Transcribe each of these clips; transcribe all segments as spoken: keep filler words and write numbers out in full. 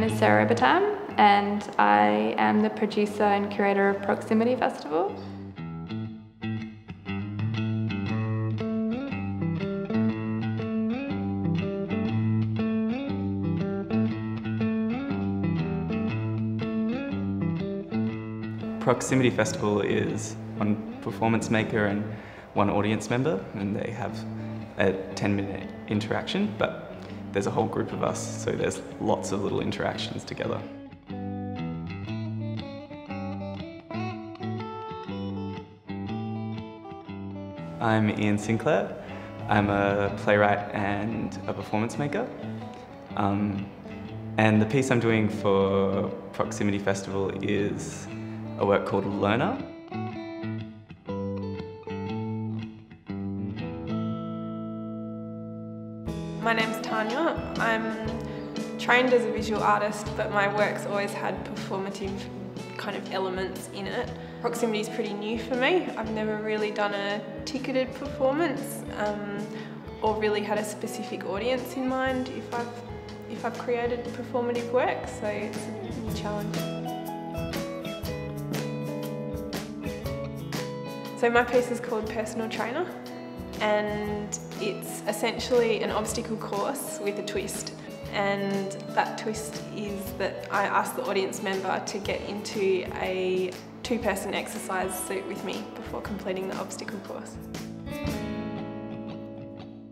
name is Sarah Rowbottam and I am the producer and curator of Proximity Festival. Proximity Festival is one performance maker and one audience member, and they have a ten minute interaction, but there's a whole group of us, so there's lots of little interactions together. I'm Ian Sinclair. I'm a playwright and a performance maker. Um, and the piece I'm doing for Proximity Festival is a work called Learner. My name's Tanya. I'm trained as a visual artist, but my work's always had performative kind of elements in it. Proximity is pretty new for me. I've never really done a ticketed performance um, or really had a specific audience in mind if I've, if I've created performative work, so it's a new challenge. So my piece is called Personal Trainer, and it's essentially an obstacle course with a twist. And that twist is that I asked the audience member to get into a two-person exercise suit with me before completing the obstacle course.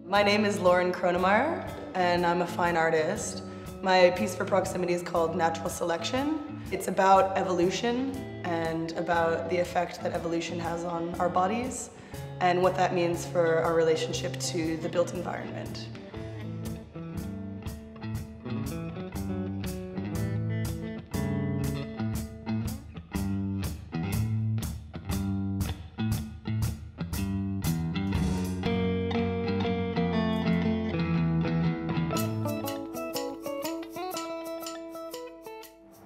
My name is Loren Kronemyer, and I'm a fine artist. My piece for Proximity is called Natural Selection. It's about evolution and about the effect that evolution has on our bodies and what that means for our relationship to the built environment.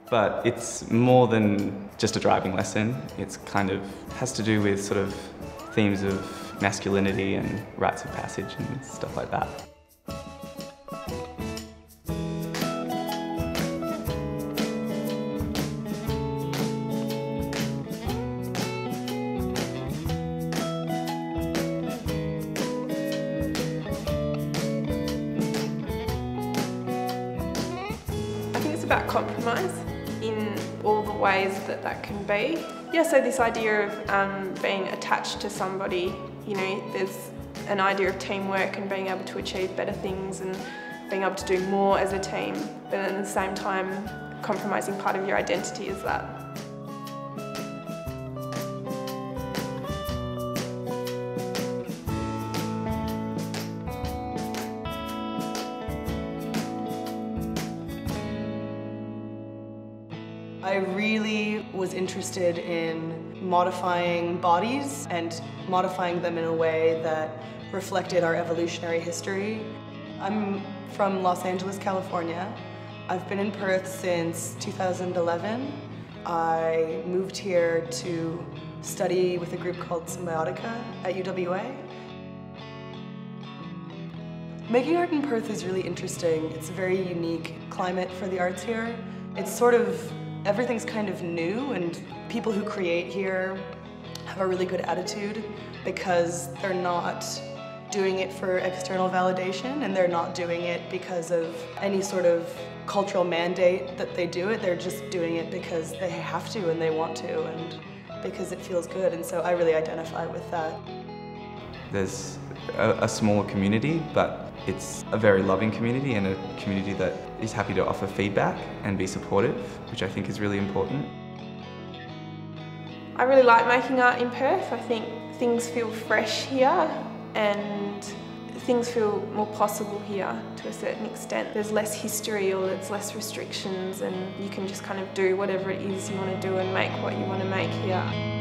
But it's more than just a driving lesson. It's kind of has to do with sort of themes of masculinity and rites of passage and stuff like that. I think it's about compromise in all the ways that that can be. Yeah, so this idea of um, being attached to somebody, you know, there's an idea of teamwork and being able to achieve better things and being able to do more as a team, but at the same time, compromising part of your identity is that. I really was interested in modifying bodies and modifying them in a way that reflected our evolutionary history. I'm from Los Angeles, California. I've been in Perth since two thousand eleven. I moved here to study with a group called Symbiotica at U W A. Making art in Perth is really interesting. It's a very unique climate for the arts here. It's sort of everything's kind of new, and people who create here have a really good attitude because they're not doing it for external validation, and they're not doing it because of any sort of cultural mandate that they do it. They're just doing it because they have to and they want to and because it feels good, and so I really identify with that. There's a, a smaller community, but it's a very loving community and a community that is happy to offer feedback and be supportive, which I think is really important. I really like making art in Perth. I think things feel fresh here and things feel more possible here to a certain extent. There's less history, or there's less restrictions, and you can just kind of do whatever it is you want to do and make what you want to make here.